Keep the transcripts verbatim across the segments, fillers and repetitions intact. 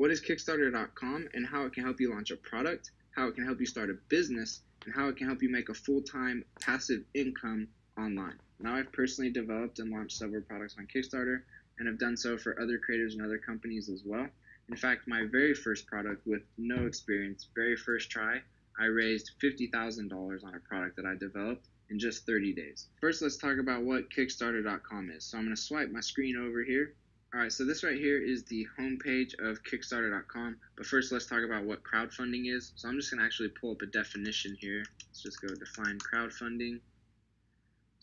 what is Kickstarter dot com and how it can help you launch a product, how it can help you start a business, and how it can help you make a full-time passive income online. Now, I've personally developed and launched several products on Kickstarter and have done so for other creators and other companies as well. In fact, my very first product with no experience, very first try, I raised fifty thousand dollars on a product that I developed in just thirty days. First, let's talk about what Kickstarter dot com is. So I'm going to swipe my screen over here. All right, so this right here is the homepage of Kickstarter dot com. But first, let's talk about what crowdfunding is. So I'm just going to actually pull up a definition here. Let's just go define crowdfunding. It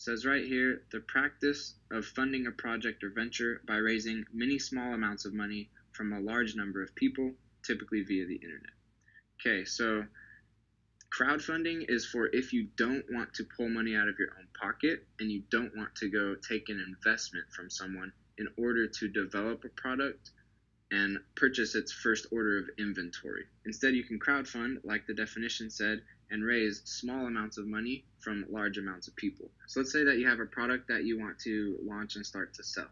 says right here, the practice of funding a project or venture by raising many small amounts of money from a large number of people, typically via the internet. Okay, so crowdfunding is for if you don't want to pull money out of your own pocket and you don't want to go take an investment from someone in order to develop a product and purchase its first order of inventory. Instead, you can crowdfund, like the definition said, and raise small amounts of money from large amounts of people. So let's say that you have a product that you want to launch and start to sell.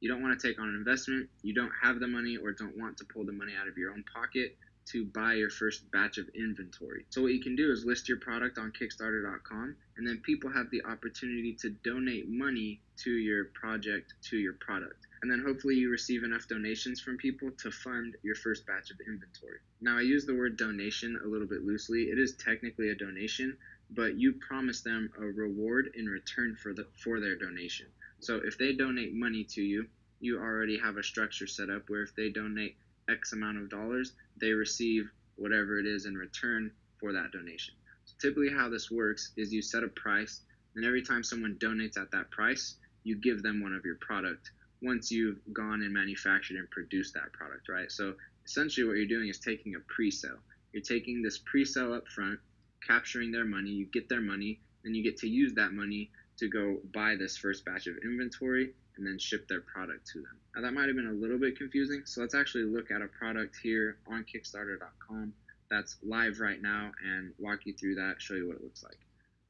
You don't want to take on an investment, you don't have the money or don't want to pull the money out of your own pocket to buy your first batch of inventory. So what you can do is list your product on Kickstarter dot com, and then people have the opportunity to donate money to your project, to your product. And then hopefully you receive enough donations from people to fund your first batch of inventory. Now, I use the word donation a little bit loosely. It is technically a donation, but you promise them a reward in return for the for their donation. So if they donate money to you, you already have a structure set up where if they donate X amount of dollars, they receive whatever it is in return for that donation. So typically how this works is you set a price, and every time someone donates at that price, you give them one of your product once you've gone and manufactured and produced that product, right? So essentially what you're doing is taking a pre-sale. You're taking this pre-sale up front, capturing their money, you get their money, then you get to use that money to go buy this first batch of inventory and then ship their product to them. Now, that might have been a little bit confusing, so let's actually look at a product here on Kickstarter dot com that's live right now and walk you through that, show you what it looks like.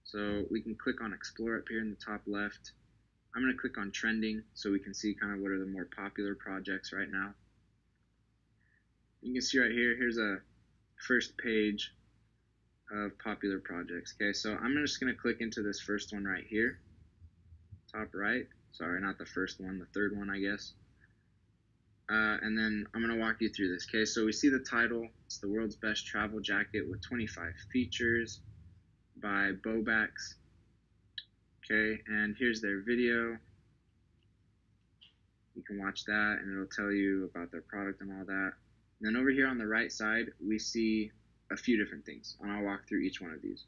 So we can click on Explore up here in the top left. I'm going to click on Trending so we can see kind of what are the more popular projects right now. You can see right here, here's a first page of popular projects. Okay, so I'm just going to click into this first one right here, top right. Sorry, not the first one, the third one, I guess. Uh, and then I'm going to walk you through this. Okay, so we see the title. It's the world's best travel jacket with twenty-five features by Bobax. Okay, and here's their video. You can watch that, and it'll tell you about their product and all that. And then over here on the right side, we see a few different things, and I'll walk through each one of these.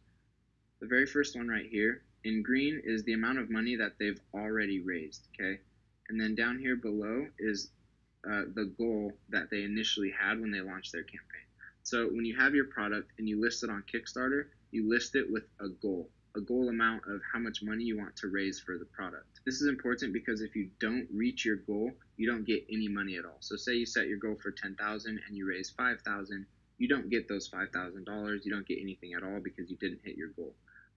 The very first one right here, in green, is the amount of money that they've already raised, okay? And then down here below is uh, the goal that they initially had when they launched their campaign. So when you have your product and you list it on Kickstarter, you list it with a goal, a goal amount of how much money you want to raise for the product. This is important because if you don't reach your goal, you don't get any money at all. So say you set your goal for ten thousand dollars and you raise five thousand dollars, you don't get those five thousand dollars, you don't get anything at all because you didn't hit your goal.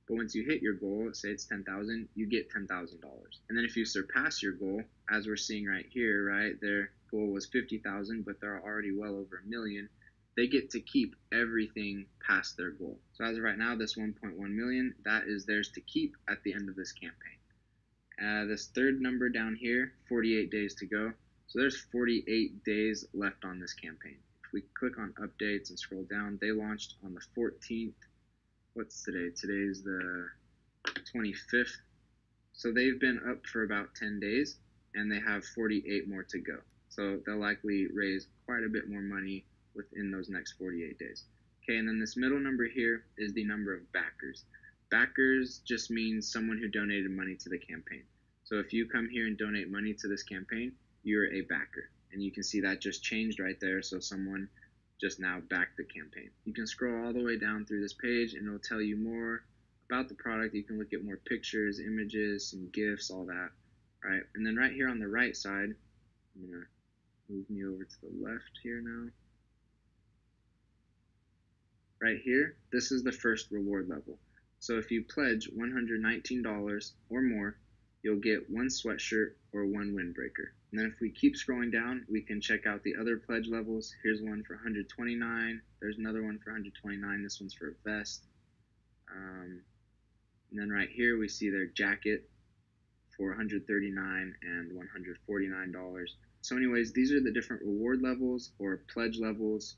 But once you hit your goal, say it's ten thousand dollars, you get ten thousand dollars. And then if you surpass your goal, as we're seeing right here, right, their goal was fifty thousand dollars, but they're already well over a million, they get to keep everything past their goal. So as of right now, this one point one million dollars, that is theirs to keep at the end of this campaign. Uh, this third number down here, forty-eight days to go. So there's forty-eight days left on this campaign. If we click on updates and scroll down, they launched on the fourteenth. What's today? Today's the twenty-fifth. So they've been up for about ten days, and they have forty-eight more to go. So they'll likely raise quite a bit more money within those next forty-eight days. Okay, and then this middle number here is the number of backers. Backers just means someone who donated money to the campaign. So if you come here and donate money to this campaign, you're a backer. And you can see that just changed right there, so someone just now back the campaign. You can scroll all the way down through this page and it'll tell you more about the product. You can look at more pictures, images, some GIFs, all that. All right, and then right here on the right side, I'm gonna move me over to the left here now. Right here, this is the first reward level. So if you pledge one hundred nineteen dollars or more, you'll get one sweatshirt or one windbreaker. And then if we keep scrolling down, we can check out the other pledge levels. Here's one for one hundred twenty-nine. There's another one for one hundred twenty-nine. This one's for a vest. Um, and then right here we see their jacket for one hundred thirty-nine dollars and one hundred forty-nine dollars. So anyways, these are the different reward levels or pledge levels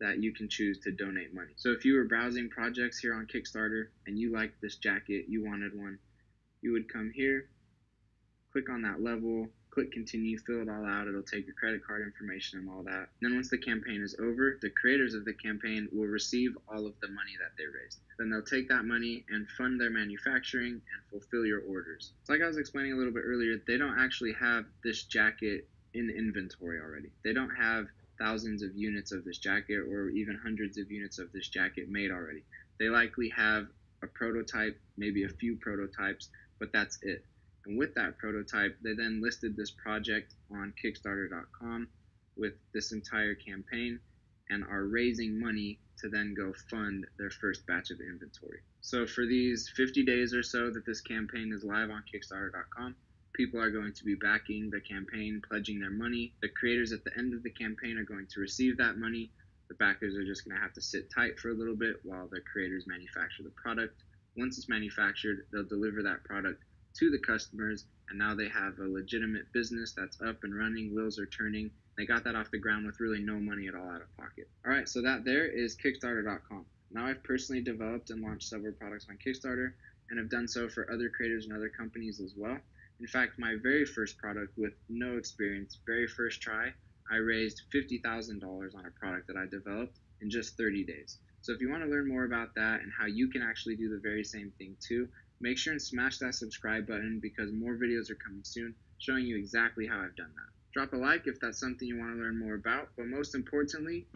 that you can choose to donate money. So if you were browsing projects here on Kickstarter and you liked this jacket, you wanted one, you would come here, click on that level, click continue, fill it all out. It'll take your credit card information and all that. And then once the campaign is over, the creators of the campaign will receive all of the money that they raised. Then they'll take that money and fund their manufacturing and fulfill your orders. So like I was explaining a little bit earlier, they don't actually have this jacket in inventory already. They don't have thousands of units of this jacket or even hundreds of units of this jacket made already. They likely have a prototype, maybe a few prototypes, but that's it. And with that prototype, they then listed this project on Kickstarter dot com with this entire campaign and are raising money to then go fund their first batch of inventory. So for these fifty days or so that this campaign is live on Kickstarter dot com, people are going to be backing the campaign, pledging their money. The creators at the end of the campaign are going to receive that money. The backers are just going to have to sit tight for a little bit while the creators manufacture the product. Once it's manufactured, they'll deliver that product to the customers, and now they have a legitimate business that's up and running, wheels are turning. They got that off the ground with really no money at all out of pocket. All right, so that there is Kickstarter dot com. Now I've personally developed and launched several products on Kickstarter and have done so for other creators and other companies as well. In fact, my very first product with no experience, very first try, I raised fifty thousand dollars on a product that I developed in just thirty days. So if you want to learn more about that and how you can actually do the very same thing too, make sure and smash that subscribe button because more videos are coming soon showing you exactly how I've done that. Drop a like if that's something you want to learn more about, but most importantly...